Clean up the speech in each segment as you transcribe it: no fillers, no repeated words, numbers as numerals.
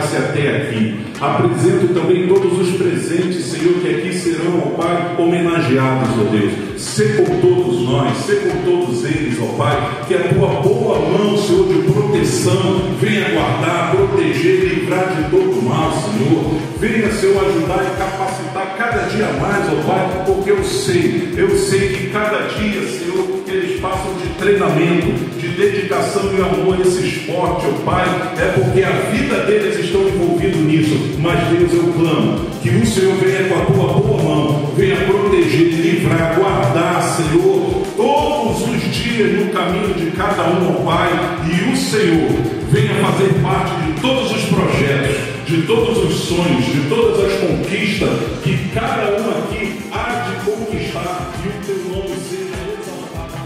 chegasse até aqui. Apresento também todos os presentes, Senhor, que aqui serão, ó Pai, homenageados, ó Deus. Sê com todos nós, sê com todos eles, ó Pai, que a Tua boa mão, Senhor, de proteção venha guardar, proteger, livrar de todo mal, Senhor. Venha, Senhor, ajudar e capacitar cada dia mais, ó Pai, porque eu sei que cada dia, Senhor, eles passam de treinamento, de dedicação e amor a esse esporte, ó Pai, é porque a vida deles estão envolvidos nisso. Mas, Deus, eu clamo que o Senhor venha com a Tua boa mão, venha proteger, livrar, guardar, Senhor, todos os dias no caminho de cada um, ó Pai, e o Senhor venha fazer parte de todos os projetos, de todos os sonhos, de todas as conquistas que cada um aqui há de conquistar, e o Teu nome seja exaltado.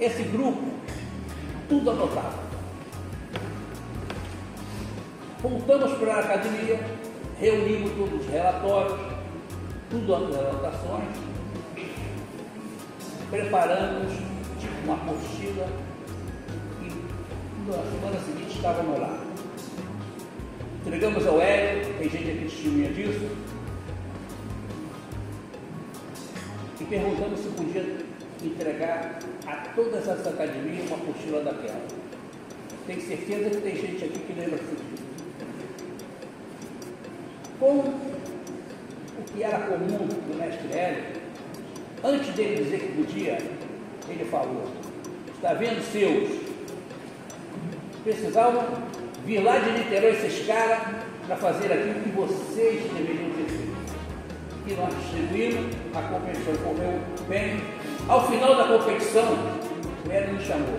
Esse grupo, tudo anotado. Voltamos para a academia, reunimos todos os relatórios, tudo as anotações, preparamos tipo uma apostila e na semana seguinte estava no horário. Entregamos ao Hélio, tem gente aqui que testemunha disso, e perguntamos se podia entregar a todas as academias uma apostila daquela. Tenho certeza que tem gente aqui que lembra disso. Com o que era comum do mestre Eric, antes dele dizer que podia, ele falou: está vendo, seus? Precisavam vir lá de Niterói esses caras para fazer aquilo que vocês deveriam ter feito. E nós distribuímos, a competição correu bem. Ao final da competição, o Hélio me chamou.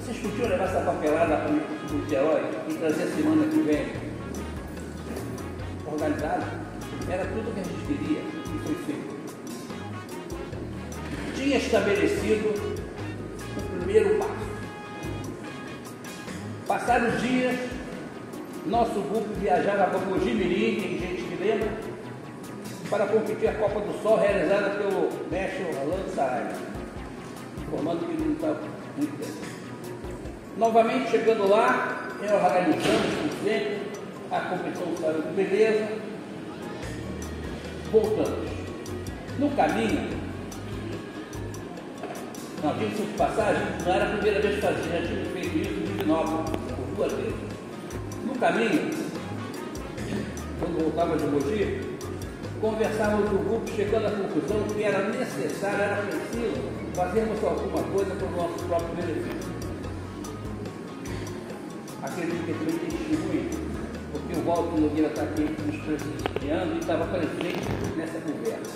Vocês podiam levar essa papelada para o Niterói e trazer a semana que vem? Organizado. Era tudo o que a gente queria e foi feito. Tinha estabelecido o primeiro passo. Passaram os dias, nosso grupo viajava para o Gimirim, tem gente que lembra, para competir a Copa do Sol realizada pelo mestre Alan Sarai, Rolando, que não estava muito tempo. Novamente chegando lá, reorganizamos, por sempre, a competição saiu com beleza, voltamos. No caminho, não diga-se de passagem, não era a primeira vez que fazia, já tinha feito isso em 19, por duas vezes. No caminho, quando voltava de Mogi, conversávamos no grupo, chegando à conclusão que era necessário, era preciso fazermos alguma coisa para o nosso próprio benefício. Acredito que também tem testemunho, porque o Walter Nogueira está aqui nos prestigiando e estava presente nessa conversa.